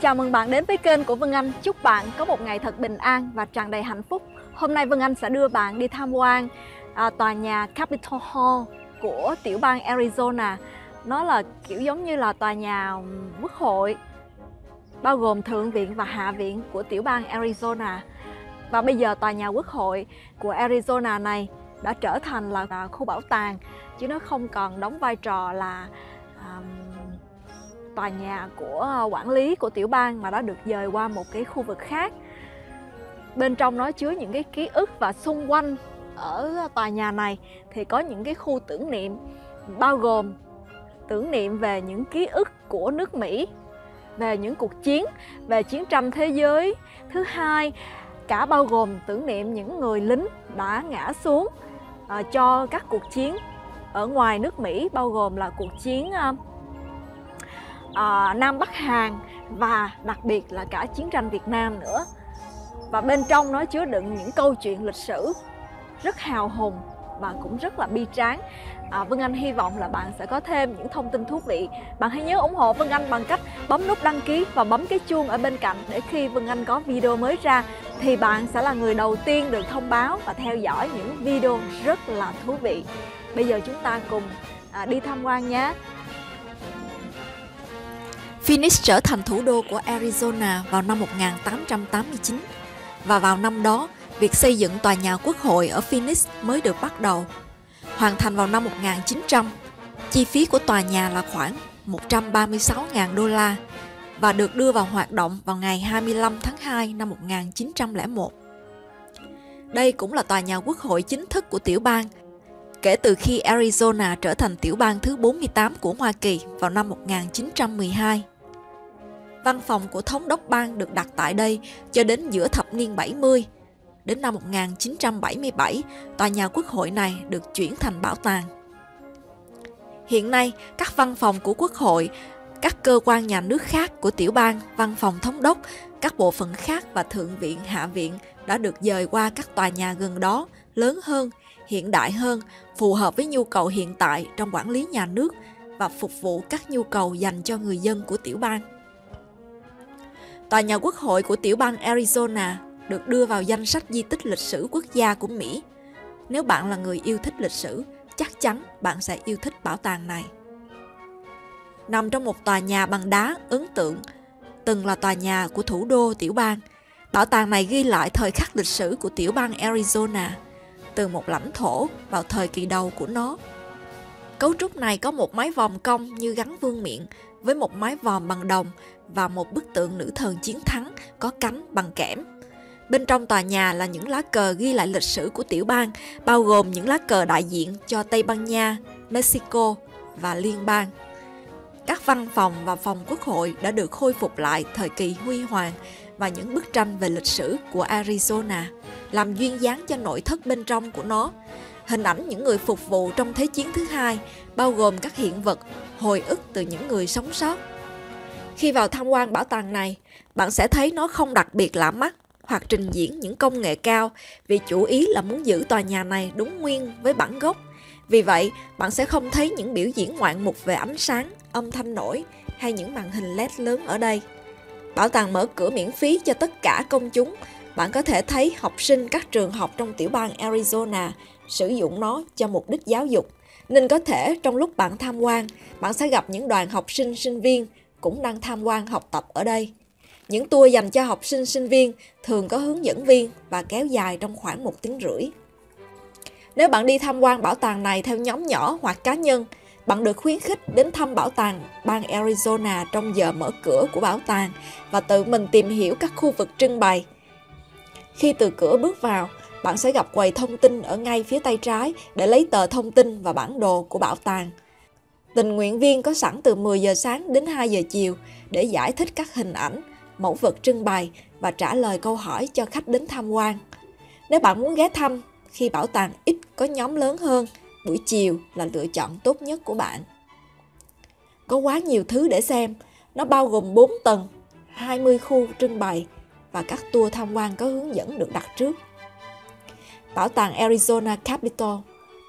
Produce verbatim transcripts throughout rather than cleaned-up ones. Chào mừng bạn đến với kênh của Vân Anh. Chúc bạn có một ngày thật bình an và tràn đầy hạnh phúc. Hôm nay Vân Anh sẽ đưa bạn đi tham quan à, tòa nhà Capitol Hall của tiểu bang Arizona. Nó là kiểu giống như là tòa nhà quốc hội, bao gồm thượng viện và hạ viện của tiểu bang Arizona. Và bây giờ tòa nhà quốc hội của Arizona này đã trở thành là khu bảo tàng, chứ nó không còn đóng vai trò là à, tòa nhà của quản lý của tiểu bang, mà đã được dời qua một cái khu vực khác. Bên trong nó chứa những cái ký ức, và xung quanh ở tòa nhà này thì có những cái khu tưởng niệm, bao gồm tưởng niệm về những ký ức của nước Mỹ, về những cuộc chiến, về chiến tranh thế giới thứ hai, cả bao gồm tưởng niệm những người lính đã ngã xuống à, cho các cuộc chiến ở ngoài nước Mỹ, bao gồm là cuộc chiến à, À, Nam Bắc Hàn và đặc biệt là cả chiến tranh Việt Nam nữa. Và bên trong nó chứa đựng những câu chuyện lịch sử rất hào hùng và cũng rất là bi tráng. à, Vân Anh hy vọng là bạn sẽ có thêm những thông tin thú vị. Bạn hãy nhớ ủng hộ Vân Anh bằng cách bấm nút đăng ký và bấm cái chuông ở bên cạnh, để khi Vân Anh có video mới ra thì bạn sẽ là người đầu tiên được thông báo và theo dõi những video rất là thú vị. Bây giờ chúng ta cùng à, đi tham quan nhé. Phoenix trở thành thủ đô của Arizona vào năm một nghìn tám trăm tám mươi chín, và vào năm đó, việc xây dựng tòa nhà quốc hội ở Phoenix mới được bắt đầu. Hoàn thành vào năm một nghìn chín trăm, chi phí của tòa nhà là khoảng một trăm ba mươi sáu nghìn đô la và được đưa vào hoạt động vào ngày hai mươi lăm tháng hai năm một nghìn chín trăm lẻ một. Đây cũng là tòa nhà quốc hội chính thức của tiểu bang kể từ khi Arizona trở thành tiểu bang thứ bốn mươi tám của Hoa Kỳ vào năm một nghìn chín trăm mười hai. Văn phòng của thống đốc bang được đặt tại đây cho đến giữa thập niên bảy mươi. Đến năm một nghìn chín trăm bảy mươi bảy, tòa nhà quốc hội này được chuyển thành bảo tàng. Hiện nay, các văn phòng của quốc hội, các cơ quan nhà nước khác của tiểu bang, văn phòng thống đốc, các bộ phận khác và thượng viện, hạ viện đã được dời qua các tòa nhà gần đó, lớn hơn, hiện đại hơn, phù hợp với nhu cầu hiện tại trong quản lý nhà nước và phục vụ các nhu cầu dành cho người dân của tiểu bang. Tòa nhà quốc hội của tiểu bang Arizona được đưa vào danh sách di tích lịch sử quốc gia của Mỹ. Nếu bạn là người yêu thích lịch sử, chắc chắn bạn sẽ yêu thích bảo tàng này. Nằm trong một tòa nhà bằng đá ấn tượng, từng là tòa nhà của thủ đô tiểu bang, bảo tàng này ghi lại thời khắc lịch sử của tiểu bang Arizona, từ một lãnh thổ vào thời kỳ đầu của nó. Cấu trúc này có một mái vòm cong như gắn vương miện, với một mái vòm bằng đồng và một bức tượng nữ thần chiến thắng có cánh bằng kẽm. Bên trong tòa nhà là những lá cờ ghi lại lịch sử của tiểu bang, bao gồm những lá cờ đại diện cho Tây Ban Nha, Mexico và liên bang. Các văn phòng và phòng quốc hội đã được khôi phục lại thời kỳ huy hoàng, và những bức tranh về lịch sử của Arizona làm duyên dáng cho nội thất bên trong của nó. Hình ảnh những người phục vụ trong Thế chiến thứ hai, bao gồm các hiện vật, hồi ức từ những người sống sót. Khi vào tham quan bảo tàng này, bạn sẽ thấy nó không đặc biệt lạ mắt hoặc trình diễn những công nghệ cao, vì chủ ý là muốn giữ tòa nhà này đúng nguyên với bản gốc. Vì vậy, bạn sẽ không thấy những biểu diễn ngoạn mục về ánh sáng, âm thanh nổi hay những màn hình led lớn ở đây. Bảo tàng mở cửa miễn phí cho tất cả công chúng. Bạn có thể thấy học sinh các trường học trong tiểu bang Arizona sử dụng nó cho mục đích giáo dục. Nên có thể trong lúc bạn tham quan, bạn sẽ gặp những đoàn học sinh, sinh viên cũng đang tham quan học tập ở đây. Những tour dành cho học sinh, sinh viên thường có hướng dẫn viên và kéo dài trong khoảng một tiếng rưỡi. Nếu bạn đi tham quan bảo tàng này theo nhóm nhỏ hoặc cá nhân, bạn được khuyến khích đến thăm bảo tàng bang Arizona trong giờ mở cửa của bảo tàng và tự mình tìm hiểu các khu vực trưng bày. Khi từ cửa bước vào, bạn sẽ gặp quầy thông tin ở ngay phía tay trái để lấy tờ thông tin và bản đồ của bảo tàng. Tình nguyện viên có sẵn từ mười giờ sáng đến hai giờ chiều để giải thích các hình ảnh, mẫu vật trưng bày và trả lời câu hỏi cho khách đến tham quan. Nếu bạn muốn ghé thăm khi bảo tàng ít có nhóm lớn hơn, buổi chiều là lựa chọn tốt nhất của bạn. Có quá nhiều thứ để xem. Nó bao gồm bốn tầng, hai mươi khu trưng bày và các tour tham quan có hướng dẫn được đặt trước. Bảo tàng Arizona Capitol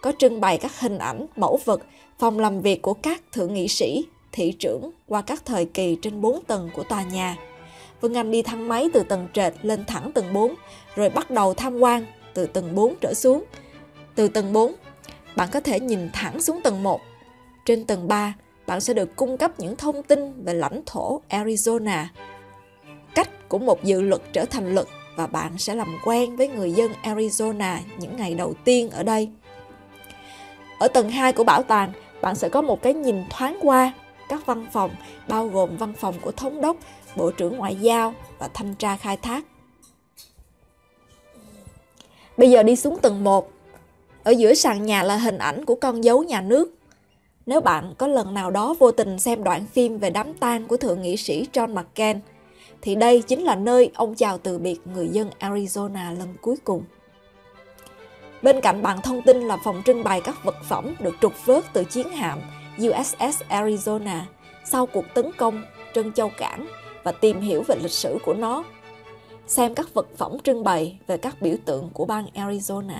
có trưng bày các hình ảnh, mẫu vật, phòng làm việc của các thượng nghị sĩ, thị trưởng qua các thời kỳ trên bốn tầng của tòa nhà. Vân Anh đi thang máy từ tầng trệt lên thẳng tầng bốn, rồi bắt đầu tham quan từ tầng bốn trở xuống. Từ tầng bốn, bạn có thể nhìn thẳng xuống tầng một. Trên tầng ba, bạn sẽ được cung cấp những thông tin về lãnh thổ Arizona. Cách của một dự luật trở thành luật và bạn sẽ làm quen với người dân Arizona những ngày đầu tiên ở đây. Ở tầng hai của bảo tàng, bạn sẽ có một cái nhìn thoáng qua các văn phòng, bao gồm văn phòng của thống đốc, bộ trưởng ngoại giao và thanh tra khai thác. Bây giờ đi xuống tầng một. Ở giữa sàn nhà là hình ảnh của con dấu nhà nước. Nếu bạn có lần nào đó vô tình xem đoạn phim về đám tang của thượng nghị sĩ John McCain, thì đây chính là nơi ông chào từ biệt người dân Arizona lần cuối cùng. Bên cạnh bàn thông tin là phòng trưng bày các vật phẩm được trục vớt từ chiến hạm u ét ét Arizona sau cuộc tấn công Trân Châu Cảng và tìm hiểu về lịch sử của nó. Xem các vật phẩm trưng bày về các biểu tượng của bang Arizona.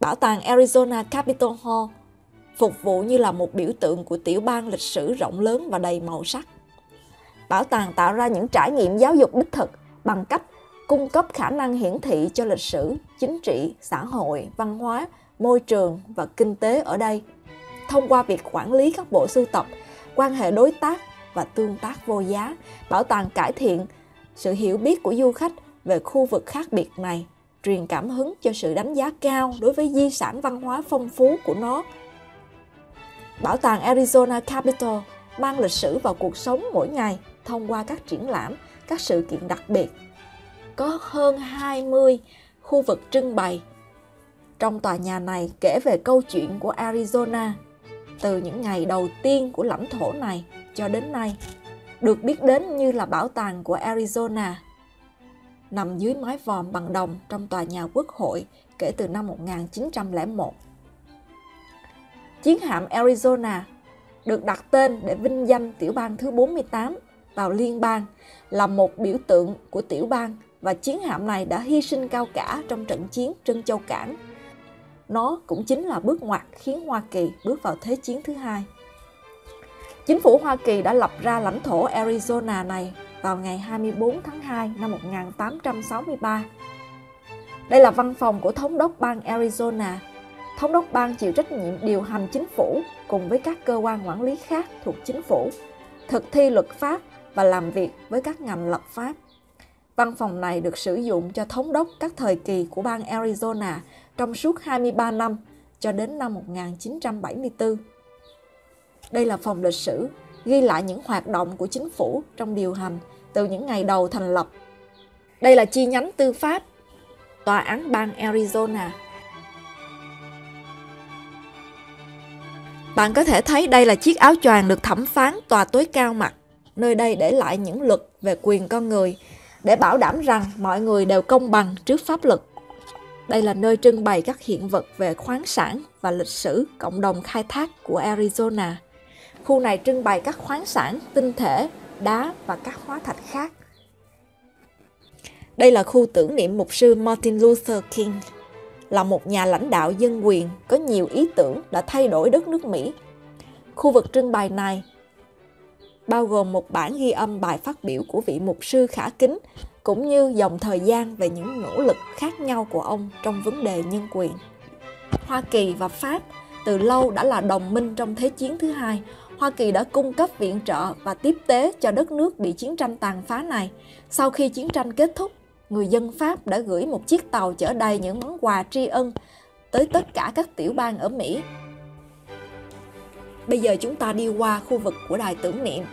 Bảo tàng Arizona Capitol Hall phục vụ như là một biểu tượng của tiểu bang lịch sử rộng lớn và đầy màu sắc. Bảo tàng tạo ra những trải nghiệm giáo dục đích thực bằng cách cung cấp khả năng hiển thị cho lịch sử, chính trị, xã hội, văn hóa, môi trường và kinh tế ở đây, thông qua việc quản lý các bộ sưu tập, quan hệ đối tác và tương tác vô giá. Bảo tàng cải thiện sự hiểu biết của du khách về khu vực khác biệt này, truyền cảm hứng cho sự đánh giá cao đối với di sản văn hóa phong phú của nó. Bảo tàng Arizona Capitol mang lịch sử vào cuộc sống mỗi ngày thông qua các triển lãm, các sự kiện đặc biệt. Có hơn hai mươi khu vực trưng bày trong tòa nhà này kể về câu chuyện của Arizona từ những ngày đầu tiên của lãnh thổ này cho đến nay, được biết đến như là bảo tàng của Arizona, nằm dưới mái vòm bằng đồng trong tòa nhà Quốc hội kể từ năm một nghìn chín trăm lẻ một. Chiến hạm Arizona được đặt tên để vinh danh tiểu bang thứ bốn mươi tám vào liên bang, là một biểu tượng của tiểu bang, và chiến hạm này đã hy sinh cao cả trong trận chiến Trân Châu Cảng. Nó cũng chính là bước ngoặt khiến Hoa Kỳ bước vào Thế chiến thứ hai. Chính phủ Hoa Kỳ đã lập ra lãnh thổ Arizona này vào ngày hai mươi tư tháng hai năm một nghìn tám trăm sáu mươi ba. Đây là văn phòng của thống đốc bang Arizona. Thống đốc bang chịu trách nhiệm điều hành chính phủ cùng với các cơ quan quản lý khác thuộc chính phủ, thực thi luật pháp và làm việc với các ngành lập pháp. Văn phòng này được sử dụng cho thống đốc các thời kỳ của bang Arizona trong suốt hai mươi ba năm cho đến năm một nghìn chín trăm bảy mươi tư. Đây là phòng lịch sử, ghi lại những hoạt động của chính phủ trong điều hành từ những ngày đầu thành lập. Đây là chi nhánh tư pháp, tòa án bang Arizona. Bạn có thể thấy đây là chiếc áo choàng được thẩm phán tòa tối cao mặc. Nơi đây để lại những luật về quyền con người, để bảo đảm rằng mọi người đều công bằng trước pháp luật. Đây là nơi trưng bày các hiện vật về khoáng sản và lịch sử cộng đồng khai thác của Arizona. Khu này trưng bày các khoáng sản, tinh thể, đá và các hóa thạch khác. Đây là khu tưởng niệm mục sư Martin Luther King, là một nhà lãnh đạo dân quyền có nhiều ý tưởng đã thay đổi đất nước Mỹ. Khu vực trưng bày này bao gồm một bản ghi âm bài phát biểu của vị mục sư khả kính, cũng như dòng thời gian về những nỗ lực khác nhau của ông trong vấn đề nhân quyền. Hoa Kỳ và Pháp từ lâu đã là đồng minh trong Thế chiến thứ hai. Hoa Kỳ đã cung cấp viện trợ và tiếp tế cho đất nước bị chiến tranh tàn phá này. Sau khi chiến tranh kết thúc, người dân Pháp đã gửi một chiếc tàu chở đầy những món quà tri ân tới tất cả các tiểu bang ở Mỹ. Bây giờ chúng ta đi qua khu vực của đài tưởng niệm.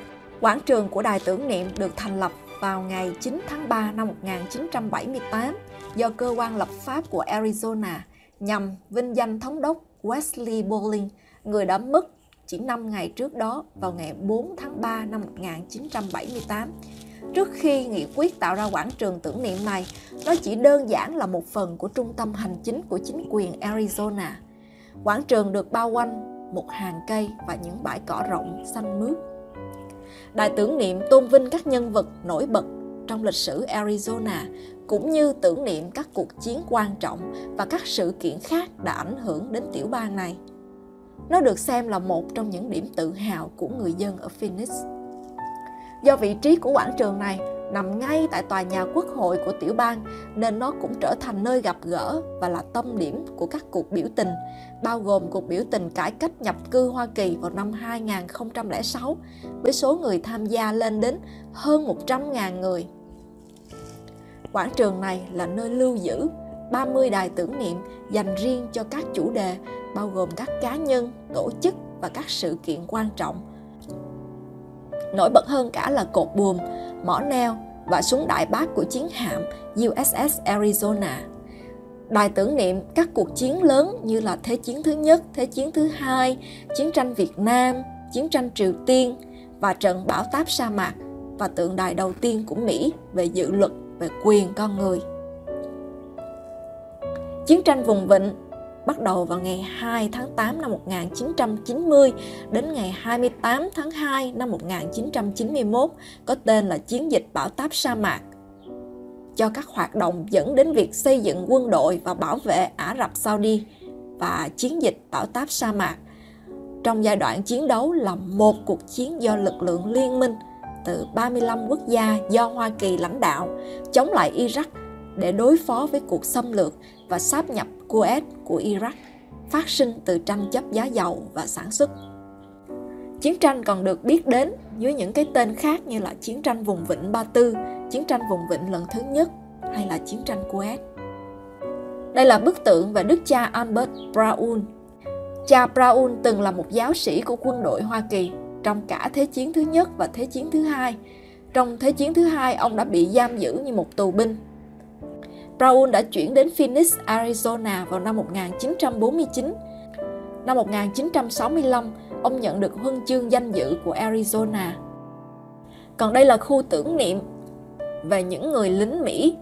Quảng trường của đài tưởng niệm được thành lập vào ngày chín tháng ba năm một nghìn chín trăm bảy mươi tám do cơ quan lập pháp của Arizona nhằm vinh danh thống đốc Wesley Bolin, người đã mất chỉ năm ngày trước đó vào ngày bốn tháng ba năm một nghìn chín trăm bảy mươi tám. Trước khi nghị quyết tạo ra quảng trường tưởng niệm này, nó chỉ đơn giản là một phần của trung tâm hành chính của chính quyền Arizona. Quảng trường được bao quanh một hàng cây và những bãi cỏ rộng xanh mướt. Đài tưởng niệm tôn vinh các nhân vật nổi bật trong lịch sử Arizona, cũng như tưởng niệm các cuộc chiến quan trọng và các sự kiện khác đã ảnh hưởng đến tiểu bang này. Nó được xem là một trong những điểm tự hào của người dân ở Phoenix. Do vị trí của quảng trường này, nằm ngay tại tòa nhà quốc hội của tiểu bang, nên nó cũng trở thành nơi gặp gỡ và là tâm điểm của các cuộc biểu tình, bao gồm cuộc biểu tình cải cách nhập cư Hoa Kỳ vào năm hai nghìn không trăm lẻ sáu, với số người tham gia lên đến hơn một trăm nghìn người. Quảng trường này là nơi lưu giữ ba mươi đài tưởng niệm dành riêng cho các chủ đề, bao gồm các cá nhân, tổ chức và các sự kiện quan trọng. Nổi bật hơn cả là cột buồm, mỏ neo và súng đại bác của chiến hạm u ét ét Arizona. Đài tưởng niệm các cuộc chiến lớn như là Thế chiến thứ nhất, Thế chiến thứ hai, Chiến tranh Việt Nam, Chiến tranh Triều Tiên và trận bão táp sa mạc, và tượng đài đầu tiên của Mỹ về dự luật về quyền con người. Chiến tranh vùng vịnh bắt đầu vào ngày hai tháng tám năm một nghìn chín trăm chín mươi đến ngày hai mươi tám tháng hai năm một nghìn chín trăm chín mươi mốt, có tên là chiến dịch bão táp sa mạc, cho các hoạt động dẫn đến việc xây dựng quân đội và bảo vệ Ả Rập Saudi, và chiến dịch bão táp sa mạc trong giai đoạn chiến đấu là một cuộc chiến do lực lượng liên minh từ ba mươi lăm quốc gia do Hoa Kỳ lãnh đạo chống lại Iraq để đối phó với cuộc xâm lược và sáp nhập Kuwait của Iraq, phát sinh từ tranh chấp giá dầu và sản xuất. Chiến tranh còn được biết đến dưới những cái tên khác như là chiến tranh vùng vịnh Ba Tư, chiến tranh vùng vịnh lần thứ nhất hay là chiến tranh Kuwait. Đây là bức tượng về đức cha Albert Braun. Cha Braun từng là một giáo sĩ của quân đội Hoa Kỳ trong cả Thế chiến thứ nhất và Thế chiến thứ hai. Trong Thế chiến thứ hai, ông đã bị giam giữ như một tù binh. Braun đã chuyển đến Phoenix, Arizona vào năm một nghìn chín trăm bốn mươi chín. Năm một nghìn chín trăm sáu mươi lăm, ông nhận được huân chương danh dự của Arizona. Còn đây là khu tưởng niệm về những người lính Mỹ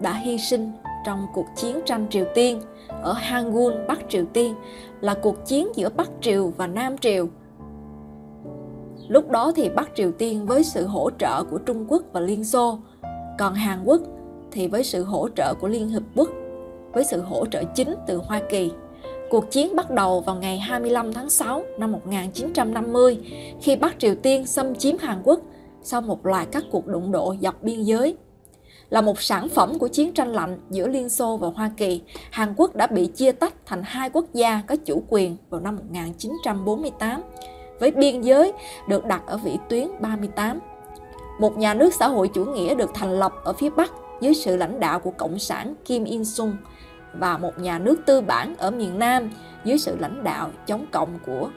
đã hy sinh trong cuộc chiến tranh Triều Tiên ở Hangul, Bắc Triều Tiên, là cuộc chiến giữa Bắc Triều và Nam Triều. Lúc đó thì Bắc Triều Tiên với sự hỗ trợ của Trung Quốc và Liên Xô, còn Hàn Quốc thì với sự hỗ trợ của Liên Hiệp Quốc, với sự hỗ trợ chính từ Hoa Kỳ. Cuộc chiến bắt đầu vào ngày hai mươi lăm tháng sáu năm một nghìn chín trăm năm mươi khi Bắc Triều Tiên xâm chiếm Hàn Quốc sau một loạt các cuộc đụng độ dọc biên giới. Là một sản phẩm của chiến tranh lạnh giữa Liên Xô và Hoa Kỳ, Hàn Quốc đã bị chia tách thành hai quốc gia có chủ quyền vào năm một nghìn chín trăm bốn mươi tám, với biên giới được đặt ở vĩ tuyến ba mươi tám. Một nhà nước xã hội chủ nghĩa được thành lập ở phía Bắc dưới sự lãnh đạo của Cộng sản Kim Il Sung, và một nhà nước tư bản ở miền Nam dưới sự lãnh đạo chống cộng của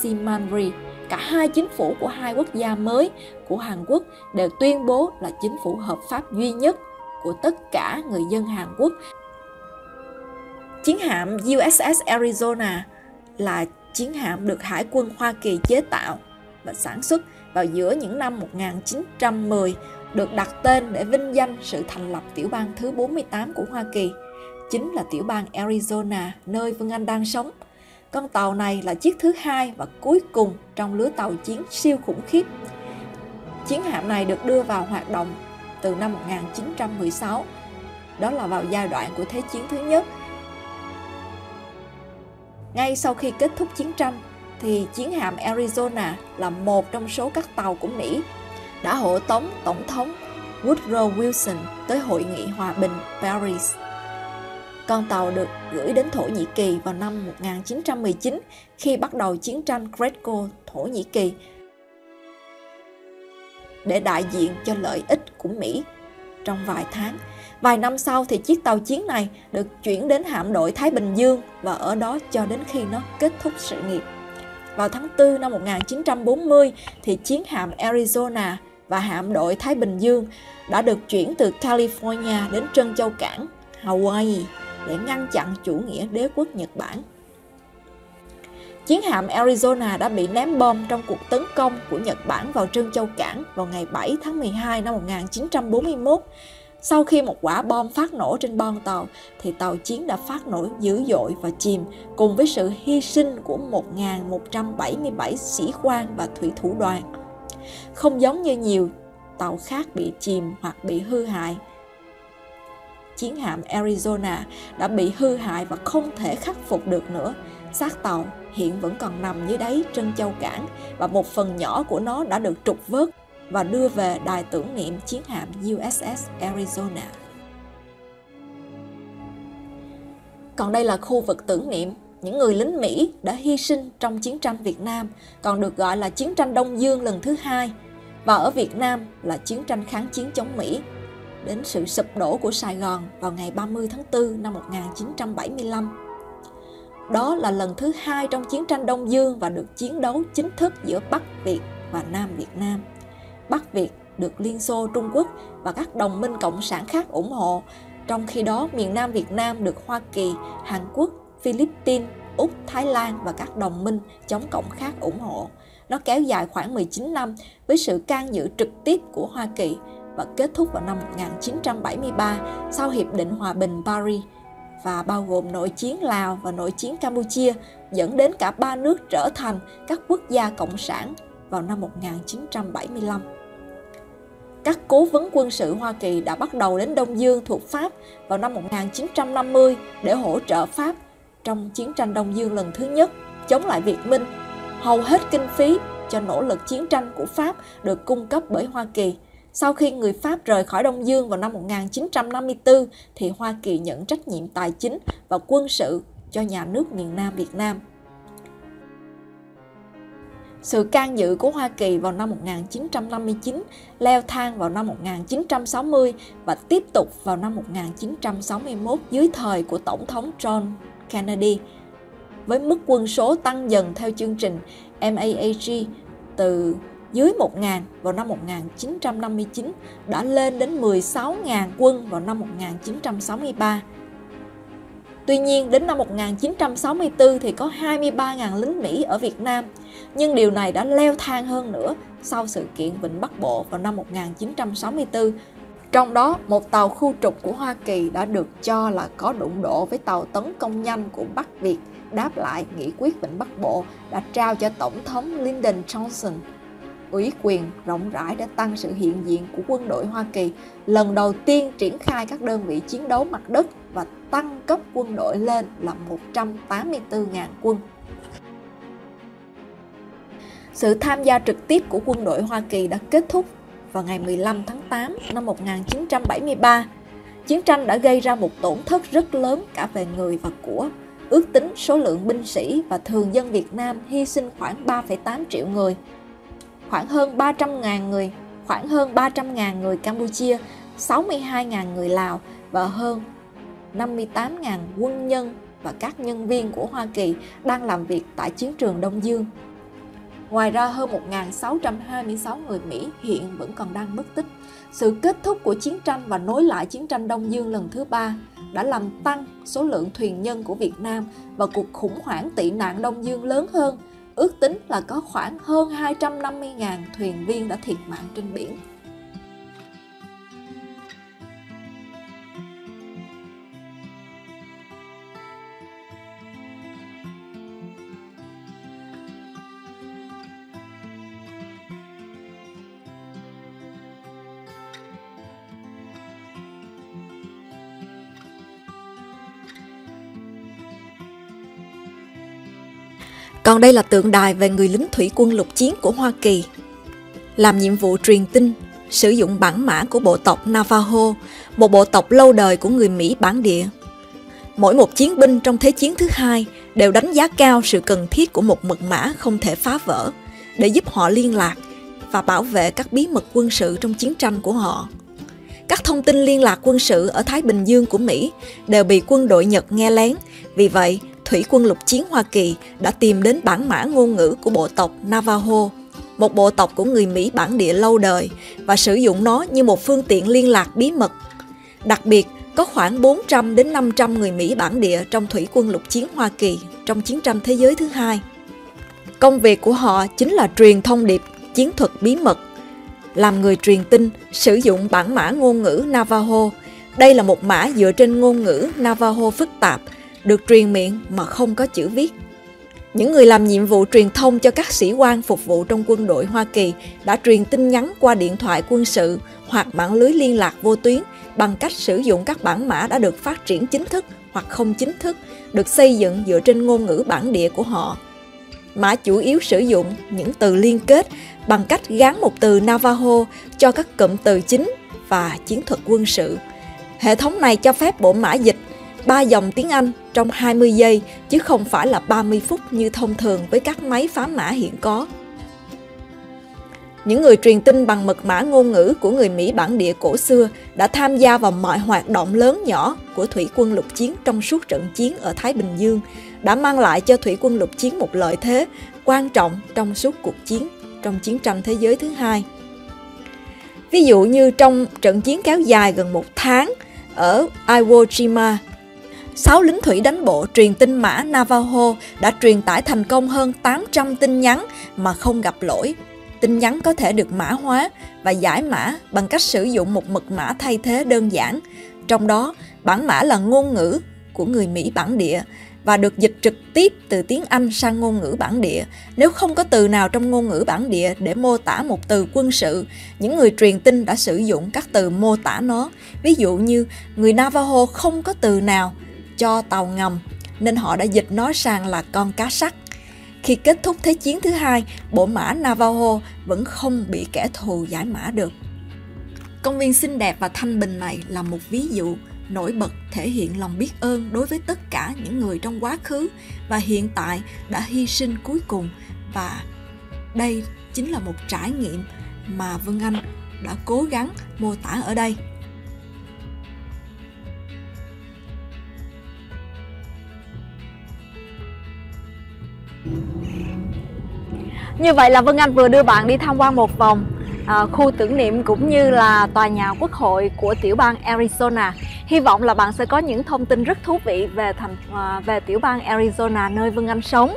Syngman Rhee. Cả hai chính phủ của hai quốc gia mới của Hàn Quốc đều tuyên bố là chính phủ hợp pháp duy nhất của tất cả người dân Hàn Quốc. Chiến hạm u ét ét Arizona là chiến hạm được Hải quân Hoa Kỳ chế tạo và sản xuất vào giữa những năm một nghìn chín trăm mười, được đặt tên để vinh danh sự thành lập tiểu bang thứ bốn mươi tám của Hoa Kỳ, chính là tiểu bang Arizona, nơi Vân Anh đang sống. Con tàu này là chiếc thứ hai và cuối cùng trong lứa tàu chiến siêu khủng khiếp. Chiến hạm này được đưa vào hoạt động từ năm một nghìn chín trăm mười sáu, đó là vào giai đoạn của Thế chiến thứ nhất. Ngay sau khi kết thúc chiến tranh, thì chiến hạm Arizona là một trong số các tàu của Mỹ đã hộ tống Tổng thống Woodrow Wilson tới Hội nghị Hòa bình Paris. Con tàu được gửi đến Thổ Nhĩ Kỳ vào năm một nghìn chín trăm mười chín khi bắt đầu chiến tranh Greco-Thổ Nhĩ Kỳ, để đại diện cho lợi ích của Mỹ trong vài tháng. Vài năm sau thì chiếc tàu chiến này được chuyển đến hạm đội Thái Bình Dương và ở đó cho đến khi nó kết thúc sự nghiệp. Vào tháng tư năm một nghìn chín trăm bốn mươi thì chiến hạm Arizona và hạm đội Thái Bình Dương đã được chuyển từ California đến Trân Châu Cảng, Hawaii để ngăn chặn chủ nghĩa đế quốc Nhật Bản. Chiến hạm Arizona đã bị ném bom trong cuộc tấn công của Nhật Bản vào Trân Châu Cảng vào ngày bảy tháng mười hai năm một nghìn chín trăm bốn mươi mốt. Sau khi một quả bom phát nổ trên bon tàu, thì tàu chiến đã phát nổ dữ dội và chìm cùng với sự hy sinh của một nghìn một trăm bảy mươi bảy sĩ quan và thủy thủ đoàn. Không giống như nhiều tàu khác bị chìm hoặc bị hư hại, chiến hạm Arizona đã bị hư hại và không thể khắc phục được nữa. Xác tàu hiện vẫn còn nằm dưới đáy Trân Châu Cảng và một phần nhỏ của nó đã được trục vớt và đưa về đài tưởng niệm chiến hạm u ét ét Arizona. Còn đây là khu vực tưởng niệm những người lính Mỹ đã hy sinh trong chiến tranh Việt Nam, còn được gọi là chiến tranh Đông Dương lần thứ hai, và ở Việt Nam là chiến tranh kháng chiến chống Mỹ, đến sự sụp đổ của Sài Gòn vào ngày ba mươi tháng tư năm một nghìn chín trăm bảy mươi lăm. Đó là lần thứ hai trong chiến tranh Đông Dương và được chiến đấu chính thức giữa Bắc Việt và Nam Việt Nam. Bắc Việt được Liên Xô, Trung Quốc và các đồng minh cộng sản khác ủng hộ, trong khi đó miền Nam Việt Nam được Hoa Kỳ, Hàn Quốc, Philippines, Úc, Thái Lan và các đồng minh chống cộng khác ủng hộ. Nó kéo dài khoảng mười chín năm với sự can dự trực tiếp của Hoa Kỳ và kết thúc vào năm một nghìn chín trăm bảy mươi ba sau Hiệp định Hòa bình Paris, và bao gồm nội chiến Lào và nội chiến Campuchia, dẫn đến cả ba nước trở thành các quốc gia cộng sản vào năm một nghìn chín trăm bảy mươi lăm. Các cố vấn quân sự Hoa Kỳ đã bắt đầu đến Đông Dương thuộc Pháp vào năm một nghìn chín trăm năm mươi để hỗ trợ Pháp trong chiến tranh Đông Dương lần thứ nhất chống lại Việt Minh. Hầu hết kinh phí cho nỗ lực chiến tranh của Pháp được cung cấp bởi Hoa Kỳ. Sau khi người Pháp rời khỏi Đông Dương vào năm một nghìn chín trăm năm mươi tư, thì Hoa Kỳ nhận trách nhiệm tài chính và quân sự cho nhà nước miền Nam Việt Nam. Sự can dự của Hoa Kỳ vào năm một nghìn chín trăm năm mươi chín, leo thang vào năm một nghìn chín trăm sáu mươi và tiếp tục vào năm một nghìn chín trăm sáu mươi mốt dưới thời của Tổng thống John Kennedy, với mức quân số tăng dần theo chương trình em a a giê từ dưới một nghìn vào năm một nghìn chín trăm năm mươi chín đã lên đến mười sáu nghìn quân vào năm một nghìn chín trăm sáu mươi ba. Tuy nhiên, đến năm một nghìn chín trăm sáu mươi tư thì có hai mươi ba nghìn lính Mỹ ở Việt Nam, nhưng điều này đã leo thang hơn nữa sau sự kiện Vịnh Bắc Bộ vào năm một nghìn chín trăm sáu mươi tư. Trong đó, một tàu khu trục của Hoa Kỳ đã được cho là có đụng độ với tàu tấn công nhanh của Bắc Việt, đáp lại nghị quyết Vịnh Bắc Bộ đã trao cho Tổng thống Lyndon Johnson ủy quyền rộng rãi để tăng sự hiện diện của quân đội Hoa Kỳ, lần đầu tiên triển khai các đơn vị chiến đấu mặt đất và tăng cấp quân đội lên là một trăm tám mươi tư nghìn quân. Sự tham gia trực tiếp của quân đội Hoa Kỳ đã kết thúc vào ngày mười lăm tháng tám năm một nghìn chín trăm bảy mươi ba. Chiến tranh đã gây ra một tổn thất rất lớn cả về người và của. Ước tính số lượng binh sĩ và thường dân Việt Nam hy sinh khoảng ba phẩy tám triệu người, khoảng hơn ba trăm nghìn người, khoảng hơn ba trăm nghìn người Campuchia, sáu mươi hai nghìn người Lào và hơn năm mươi tám nghìn quân nhân và các nhân viên của Hoa Kỳ đang làm việc tại chiến trường Đông Dương. Ngoài ra, hơn một nghìn sáu trăm hai mươi sáu người Mỹ hiện vẫn còn đang mất tích. Sự kết thúc của chiến tranh và nối lại chiến tranh Đông Dương lần thứ ba đã làm tăng số lượng thuyền nhân của Việt Nam, và cuộc khủng hoảng tị nạn Đông Dương lớn hơn, ước tính là có khoảng hơn hai trăm năm mươi nghìn thuyền viên đã thiệt mạng trên biển. Còn đây là tượng đài về người lính thủy quân lục chiến của Hoa Kỳ, làm nhiệm vụ truyền tin, sử dụng bản mã của bộ tộc Navajo, một bộ tộc lâu đời của người Mỹ bản địa. Mỗi một chiến binh trong Thế chiến thứ hai đều đánh giá cao sự cần thiết của một mật mã không thể phá vỡ để giúp họ liên lạc và bảo vệ các bí mật quân sự trong chiến tranh của họ. Các thông tin liên lạc quân sự ở Thái Bình Dương của Mỹ đều bị quân đội Nhật nghe lén, vì vậy, thủy quân lục chiến Hoa Kỳ đã tìm đến bản mã ngôn ngữ của bộ tộc Navajo, một bộ tộc của người Mỹ bản địa lâu đời, và sử dụng nó như một phương tiện liên lạc bí mật. Đặc biệt, có khoảng bốn trăm đến năm trăm người Mỹ bản địa trong thủy quân lục chiến Hoa Kỳ trong chiến tranh thế giới thứ hai. Công việc của họ chính là truyền thông điệp chiến thuật bí mật, làm người truyền tin, sử dụng bản mã ngôn ngữ Navajo. Đây là một mã dựa trên ngôn ngữ Navajo phức tạp, được truyền miệng mà không có chữ viết. Những người làm nhiệm vụ truyền thông cho các sĩ quan phục vụ trong quân đội Hoa Kỳ đã truyền tin nhắn qua điện thoại quân sự hoặc mạng lưới liên lạc vô tuyến bằng cách sử dụng các bản mã đã được phát triển chính thức hoặc không chính thức, được xây dựng dựa trên ngôn ngữ bản địa của họ. mà chủ yếu sử dụng những từ liên kết bằng cách gắn một từ Navajo cho các cụm từ chính và chiến thuật quân sự. Hệ thống này cho phép bộ mã dịch ba dòng tiếng Anh trong hai mươi giây chứ không phải là ba mươi phút như thông thường với các máy phá mã hiện có. Những người truyền tin bằng mật mã ngôn ngữ của người Mỹ bản địa cổ xưa đã tham gia vào mọi hoạt động lớn nhỏ của thủy quân lục chiến trong suốt trận chiến ở Thái Bình Dương, đã mang lại cho thủy quân lục chiến một lợi thế quan trọng trong suốt cuộc chiến trong chiến tranh thế giới thứ hai. Ví dụ như trong trận chiến kéo dài gần một tháng ở Iwo Jima, sáu lính thủy đánh bộ truyền tin mã Navajo đã truyền tải thành công hơn tám trăm tin nhắn mà không gặp lỗi. Tin nhắn có thể được mã hóa và giải mã bằng cách sử dụng một mật mã thay thế đơn giản. Trong đó, bản mã là ngôn ngữ của người Mỹ bản địa và được dịch trực tiếp từ tiếng Anh sang ngôn ngữ bản địa. Nếu không có từ nào trong ngôn ngữ bản địa để mô tả một từ quân sự, những người truyền tin đã sử dụng các từ mô tả nó. Ví dụ như, người Navajo không có từ nào cho tàu ngầm, nên họ đã dịch nó sang là con cá sắt. Khi kết thúc Thế chiến thứ hai, bộ mã Navajo vẫn không bị kẻ thù giải mã được. Công viên xinh đẹp và thanh bình này là một ví dụ nổi bật thể hiện lòng biết ơn đối với tất cả những người trong quá khứ và hiện tại đã hy sinh cuối cùng. Và đây chính là một trải nghiệm mà Vân Anh đã cố gắng mô tả ở đây. Như vậy là Vân Anh vừa đưa bạn đi tham quan một vòng à, khu tưởng niệm cũng như là tòa nhà quốc hội của tiểu bang Arizona. Hy vọng là bạn sẽ có những thông tin rất thú vị về thành à, về tiểu bang Arizona nơi Vân Anh sống.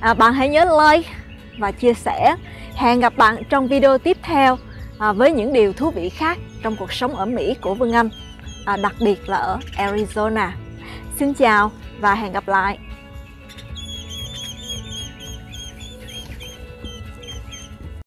À, bạn hãy nhớ like và chia sẻ. Hẹn gặp bạn trong video tiếp theo à, với những điều thú vị khác trong cuộc sống ở Mỹ của Vân Anh, à, đặc biệt là ở Arizona. Xin chào và hẹn gặp lại.